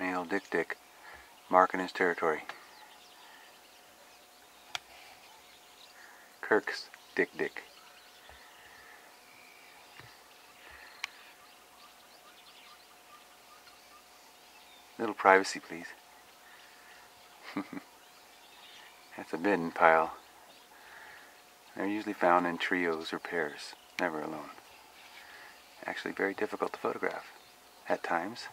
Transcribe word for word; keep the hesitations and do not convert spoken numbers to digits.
male Dik Dik marking his territory. Kirk's Dik Dik. Little privacy, please. That's a bedding pile. They're usually found in trios or pairs, never alone. Actually very difficult to photograph at times.